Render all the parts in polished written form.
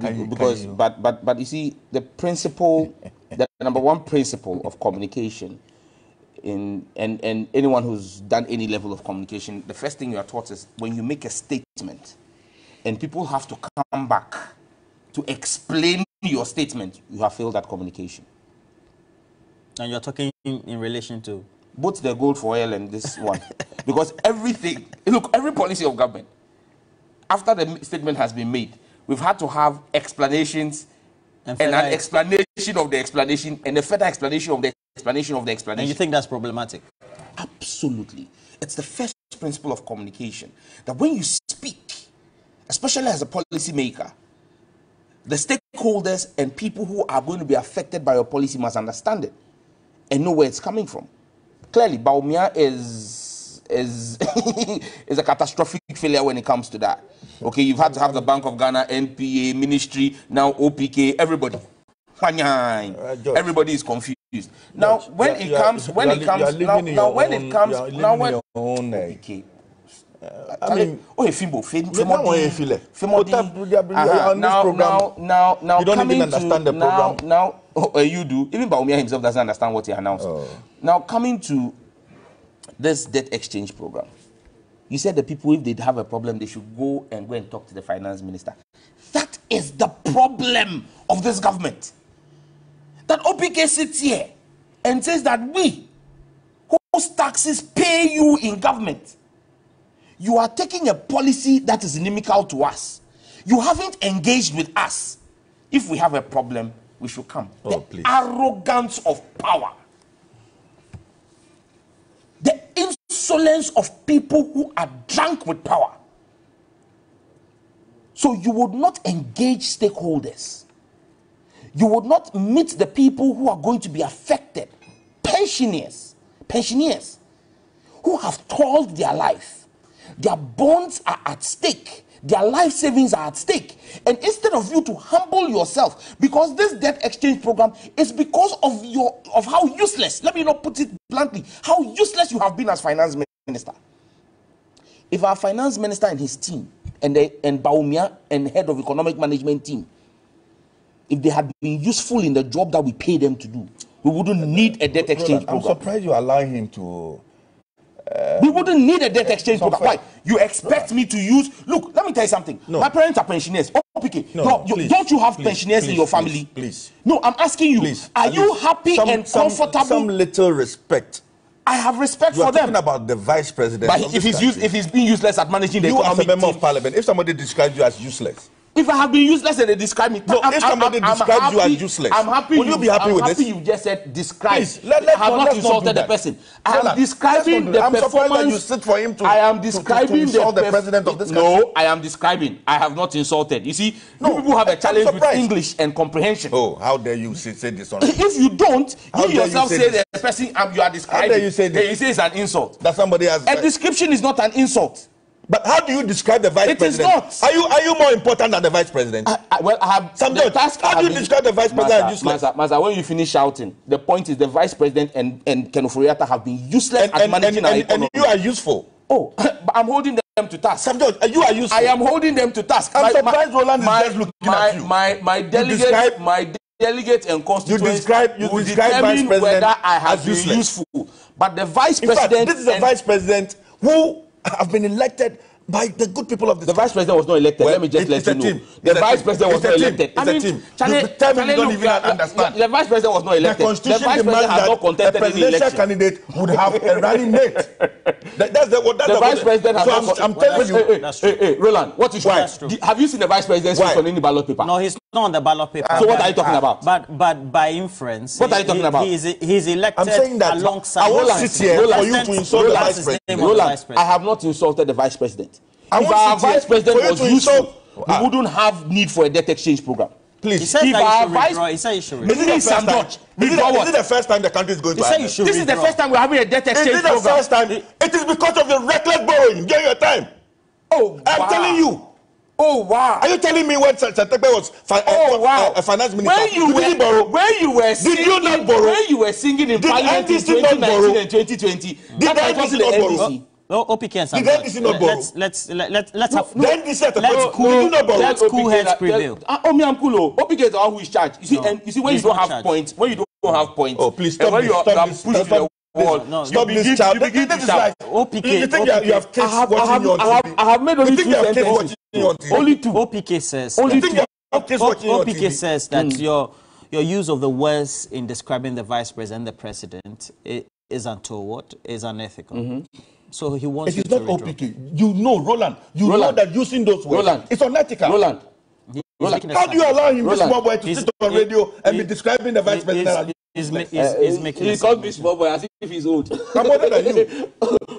Because but you see the principle, the number one principle of communication, and anyone who's done any level of communication, the first thing you are taught is when you make a statement, and people have to come back to explain your statement, you have failed at communication. And you're talking in relation to both the gold for oil and this one, because everything. Look, every policy of government, after the statement has been made, we've had to have explanations and an explanation of the explanation and a further explanation of the explanation of the explanation. And you think that's problematic? Absolutely. It's the first principle of communication that when you speak, especially as a policymaker, the stakeholders and people who are going to be affected by your policy must understand it and know where it's coming from. Clearly, Bawumia is a catastrophic failure when it comes to that. Okay, you've had to have the Bank of Ghana, NPA, Ministry, now OPK, everybody. Everybody is confused. Now, when it comes, OPK. I mean, now you don't even understand the program. Now you do. Even Bawumia himself doesn't understand what he announced. Now, coming to this debt exchange program, you said the people, if they'd have a problem, they should go and talk to the finance minister. That is the problem of this government. That OPK sits here and says that we, whose taxes pay you in government, you are taking a policy that is inimical to us. You haven't engaged with us. If we have a problem, we should come. Oh, please. The arrogance of power. The insolence of people who are drunk with power. So you would not engage stakeholders. You would not meet the people who are going to be affected. Pensioners who have toiled their life. Their bonds are at stake. Their life savings are at stake. And instead of you to humble yourself, because this debt exchange program is because of how useless, let me not put it bluntly, how useless you have been as finance minister. If our finance minister and his team, and Bawumia and head of economic management team, if they had been useful in the job that we pay them to do, we wouldn't need a debt exchange program. I'm surprised you allow him to... we wouldn't need a debt exchange program. Why? You expect me to use... Look, let me tell you something. No. My parents are pensioners. OPK, don't you have pensioners in your family? Please. No, I'm asking you. Please, are you happy and comfortable? Some little respect. I have respect for them. Talking about the vice president. But if he's being useless at managing the economy... You as a member of parliament, if somebody describes you as useless... If I have been useless and they describe me... No, if somebody describes you as useless, will you be happy with this? I'm happy you just said describe. I have not insulted the person. I am describing the performance... I'm surprised that you sit for him to insult the president of this country. No, I am describing. I have not insulted. You see, people have a challenge with English and comprehension. Oh, how dare you say this on... If you don't, you yourself say the person you are describing. How dare you say this? You say it's an insult. That somebody has... A description is not an insult. But how do you describe the vice president? It is not. Are you more important than the vice president? How do you describe the vice president as useless? Masa, when you finish shouting, the point is the vice president and Ken Ofori-Atta have been useless at managing our economy. And you are useful. Oh, but I'm holding them to task. Sam George, you are useful. I am holding them to task. I'm surprised Roland is just looking at you. My delegate and constituents you describe vice president whether I have been useful. But the vice president... In fact, this is the vice president who... I've been elected by the good people of this country. Vice president was not elected. Well, let me just let you know. The vice president was not elected. I mean, you don't even understand. The vice president was not elected. The constitution demands that a presidential candidate would have a running mate. That's the vice president has not... So I'm telling you... That's true. Hey, Roland, what is true? Have you seen the vice president on any ballot paper? No, he's not on the ballot paper. So what are you talking about? But by inference... What are you talking about? He's elected alongside... I won't sit here for you to insult the vice president. Roland, I have not insulted the vice president. If our vice president was useful, we wouldn't have need for a debt exchange program. Please. He said he should withdraw. Is it the first time the country is going to have this? This is the first time we're having a debt exchange program. Is it the first time? It is because of the reckless borrowing during your time. Oh, I'm telling you. Oh, wow. Are you telling me when Satekpe was a finance minister? When you were singing in parliament in 2019 and 2020, that was the NDC. No, OPK and Sam George. The NDC not borrow. Let's have... No, let's cool heads prevail. Oh, me, I'm cool. OPK is the one who is charged. You see, when you don't have points, when you don't have points... Oh, please stop this. Stop this, child. This is like... OPK... You think you have kids watching you on TV? I have made only two sentences. Only two. OPK says... Only two. OPK says that your use of the words in describing the vice president, the president, is untoward, is unethical. So he wants you to redraw. It is not OPK. You know, Roland. You know that using those words, it's unethical. Roland. How do you allow him, this small boy, to sit on radio and be describing the vice president? He's making he calls this small boy as if he's old. I'm older than you.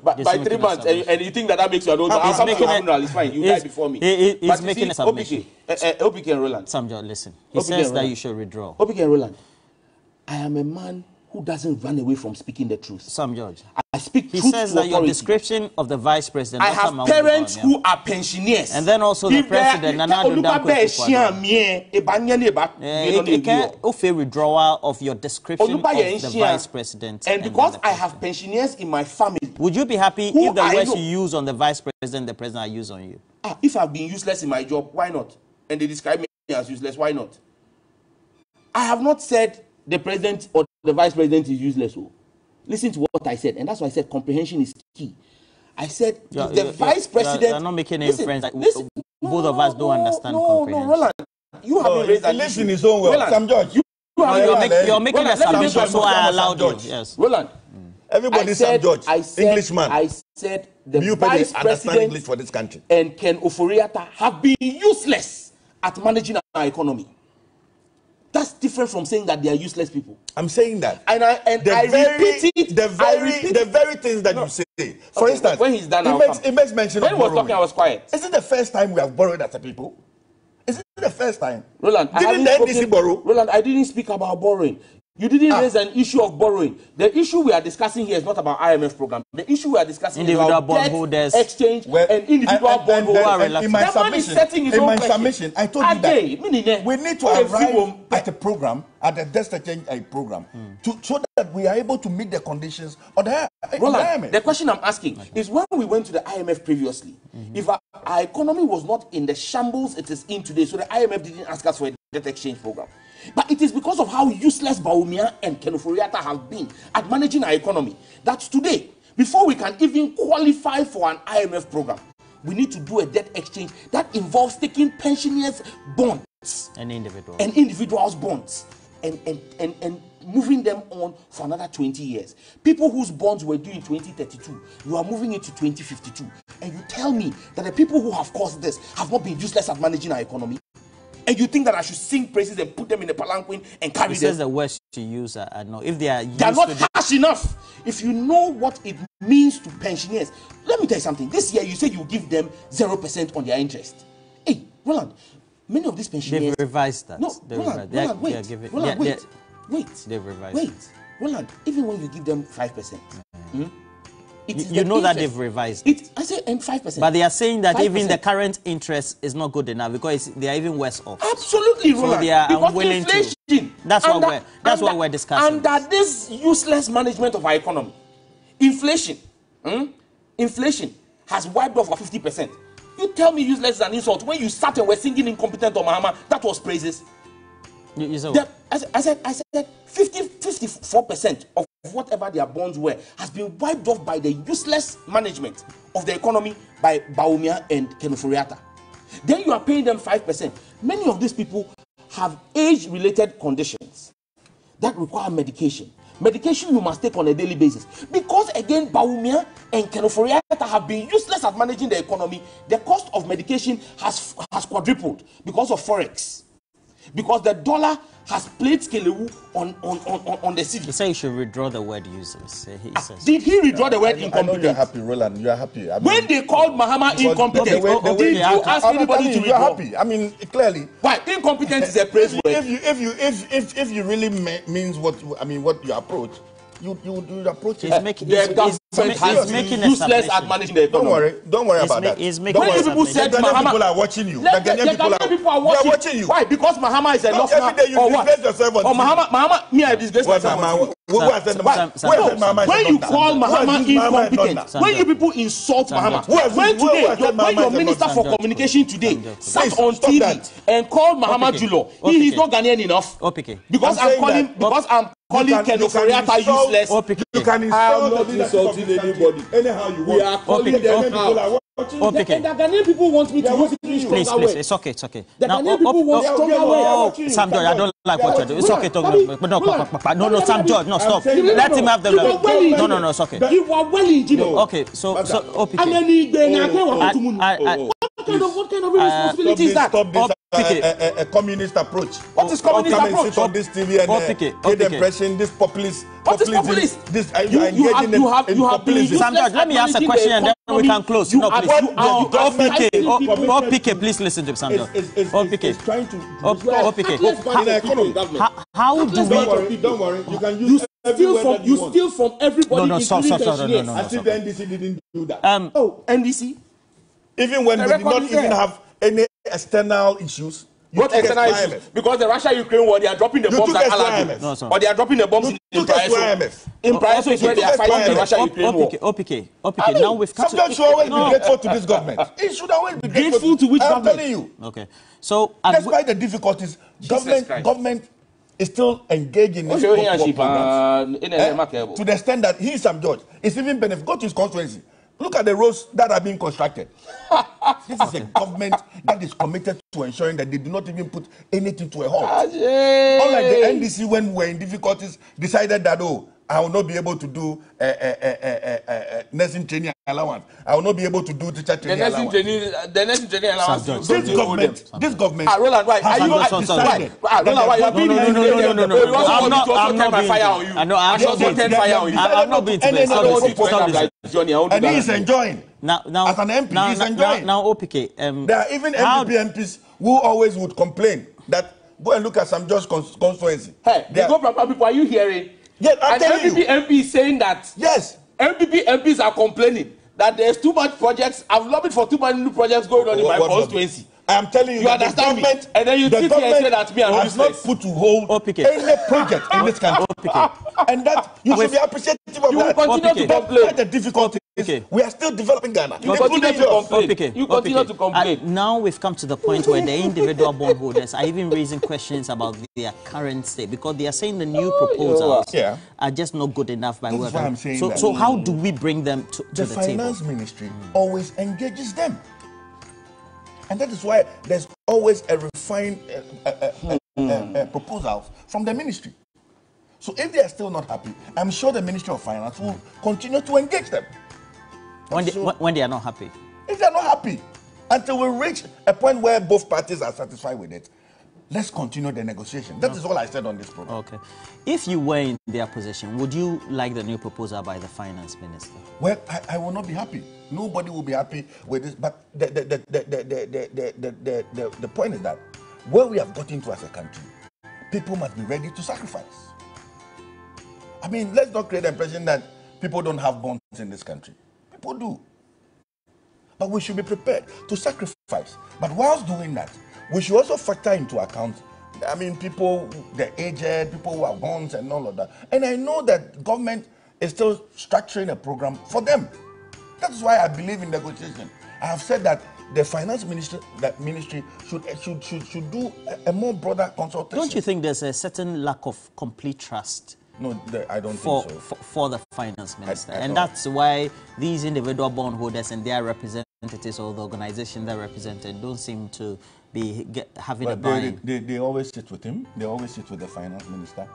By 3 months, and you think that makes you an old man. I'm making a It's fine. You die before me. He's making a submission. OPK and Roland. Sam George, listen. He says that you should redraw. OPK and Roland, I am a man who doesn't run away from speaking the truth. Sam George. I speak truth. He says that your description of the vice president... I have parents who are pensioners. And then also the president... a withdrawal of your description of the vice president. And because I have pensioners in my family... Would you be happy if the words you use on the vice president, the president I use on you? If I've been useless in my job, why not? And they describe me as useless, why not? I have not said the president or the vice president is useless. Oh. Listen to what I said, and that's why I said comprehension is key. I said if the vice president... You're not making any friends. Both of us don't understand comprehension. No, Roland, you have been raised that lives in his own world. Sam George, you're making a submission, so I allowed you. Yes. Roland, everybody Sam George, Englishman. I said the vice president English for this country. And Ken Ofori-Atta have been useless at managing our economy. That's different from saying that they are useless people. I'm saying that. And I repeat the very things that you say. For instance, when he's done, it makes mention of borrowing. When he was talking, I was quiet. Is it the first time we have borrowed as a people? Is it the first time? Roland, didn't the NDC borrow? Roland, I didn't speak about borrowing. You didn't raise an issue of borrowing. The issue we are discussing here is not about IMF program. The issue we are discussing individual is about bondholders, exchange, and individual bondholders. In my submission, I told you that we need to arrive at a program, at a desk exchange program, so that we are able to meet the conditions of the environment. The question I'm asking is, when we went to the IMF previously, if our economy was not in the shambles it is in today, so the IMF didn't ask us for a debt exchange program. But it is because of how useless Bawumia and Ken Ofori-Atta have been at managing our economy that today, before we can even qualify for an IMF program, we need to do a debt exchange that involves taking pensioners' bonds and individuals' bonds and moving them on for another 20 years. People whose bonds were due in 2032, you are moving it to 2052. And you tell me that the people who have caused this have not been useless at managing our economy? And you think that I should sing praises and put them in the palanquin and carry them? He says the words to use are not. If they are used, they're not harsh enough. If you know what it means to pensioners, let me tell you something. This year, you said you give them 0% on their interest. Hey, Roland, many of these pensioners... They've revised that. No, Roland, wait. They've revised it. Roland, even when you give them 5%, you know that they've revised it. I say 5%. But they are saying that even the current interest is not good enough because they are even worse off. Absolutely, Roland. So they are unwilling to. That's what we're discussing. Under this useless management of our economy, inflation, inflation has wiped off 50%. You tell me useless is an insult when you sat and were singing incompetent on Mahama. That was praises. You said what? I said 54% of whatever their bonds were has been wiped off by the useless management of the economy by Bawumia and Ken Ofori-Atta. Then you are paying them 5%. Many of these people have age-related conditions that require medication. Medication you must take on a daily basis. Because again, Bawumia and Ken Ofori-Atta have been useless at managing the economy, the cost of medication has quadrupled because of forex. Because the dollar has played Skelewu on the city. He said you should redraw the word useless. Did he redraw the word incompetent? I know you're happy, Roland. You're happy. I mean, when they called Mahama incompetent, did you ask anybody to redraw? You're happy. I mean, clearly. Why? Incompetent is a praise word. If you really means what you approach, you would approach it. He's government has been useless at managing the economy. Don't worry about that. Many people said the Mahama people are watching you. The Ghanaian people are watching you. Why? Because Mahama is a lost man. Every day you disgrace yourself on TV. Mahama, me, I disgrace myself. When you call Mahama incompetent, when you people insult Mahama, when your minister for communication today sat on TV and called Mahama Jullo, he is not Ghanaian enough. Because I'm calling Ken Ofori-Atta useless. You can insult anybody. Anyhow you want. We are calling them out. The Ghanaian people want me to go to the place. It's okay. The Ghanaian people want stronger way. Sam George, I don't like what you're doing. It's okay. No, Sam George, no, stop. Let him have the right. No, it's okay. You are well engineered. Okay, so OPK. What kind of irresponsibility is that? Stop this, a communist approach. What is communist approach? Come and sit on this TV and get the impression this populist. What is populist? You have been. Sam George, let me ask a question and then we can close. No, please. OPK, please listen to Sam George. OPK. How do we? Don't worry. You can use. You steal from everybody. No. As if the NDC didn't do that. NDC. Even when we did not even have any external issues. What external issues? Because the Russia-Ukraine war, they are dropping the bombs at Al Or they are dropping the bombs in Praiso. In Praiso is where they are fighting the Russia-Ukraine war. OPK. Now we've cut to... Sometimes you always be grateful to this government. It should always be grateful to which government? I'm telling you. Okay. So... Despite the difficulties, government is still engaged in this programs. To the extent that he, Sam George, is even benefit. Go to his constituency. Look at the roads that are being constructed. This is a government that is committed to ensuring that they do not even put anything to a halt. Unlike the NDC, when we were in difficulties, decided that, oh, I will not be able to do nursing training allowance. I will not be able to do teacher training allowance. The nursing training allowance. This government. No. I'm not. I'm not being and he is enjoying. Now, as an MP, he is enjoying. Now, OPK. There are even MPs who always would complain that go and look at Sam George's constituency. Hey, the Government people, are you hearing? Yes, I'm telling you. MPP MP is saying that. Yes. MPP MPs are complaining that there's too much projects. I've lobbied for too many new projects going on in my constituency. I am telling you, that the government, and then you think that me and has not put to hold any project in this country, and that you should be appreciative of that. You will continue to complain. The difficulty is we are still developing Ghana. You continue to complain. Now we've come to the point where the individual bondholders are even raising questions about their current state because they are saying the new proposals are just not good enough by word. So how do we bring them to the table? The finance ministry always engages them. And that is why there's always a refined proposal from the ministry. So if they are still not happy, I'm sure the Ministry of Finance will continue to engage them. When they are not happy? If they are not happy, until we reach a point where both parties are satisfied with it, let's continue the negotiation. That is all I said on this program. Okay. If you were in their position, would you like the new proposal by the finance minister? Well, I will not be happy. Nobody will be happy with this. But the point is that where we have gotten to as a country, people must be ready to sacrifice. I mean, let's not create the impression that people don't have bonds in this country. People do. But we should be prepared to sacrifice. But whilst doing that, we should also factor into account, I mean, people, the aged, people who are bonds and all of that. And I know that government is still structuring a program for them. That's why I believe in negotiation. I have said that the finance minister, that ministry should do a more broader consultation. Don't you think there's a certain lack of complete trust? No, I don't think so. For the finance minister. And that's why these individual bondholders and their representatives or the organization they're represented don't seem to be having a buy-in. They always sit with him. They always sit with the finance minister.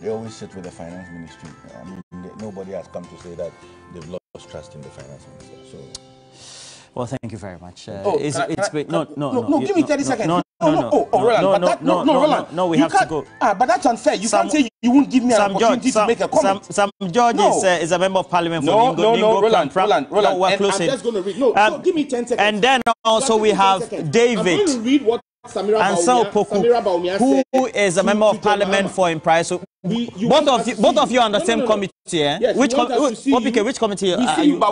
They always sit with the finance ministry. I mean, nobody has come to say that they've lost trust in the finance minister. So, well, thank you very much. No. Give me 30 seconds. No, we have to go. But that's unfair. You can't say you won't give me an opportunity to make a comment. Sam George is a member of parliament for Ningo. Roland. We're closing. I'm just going to read. No, give me 10 seconds. And then also we have David. I'm going to read what Samira Bawumia, who is a member of parliament for Impraiso. Both of you on the same committee, eh? Yes, which committee?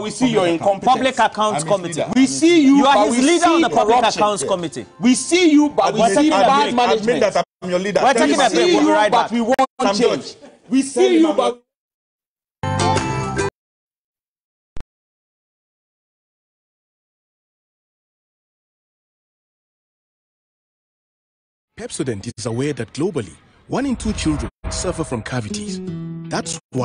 We see your incompetence. Public Accounts Committee. We see you, you are his leader on the Public Accounts Committee. We see you, but we see bad management. That I'm your leader. We're taking a break. We'll ride back. We want change. We see you, but. Pepsodent is aware that globally, 1 in 2 children suffer from cavities. That's why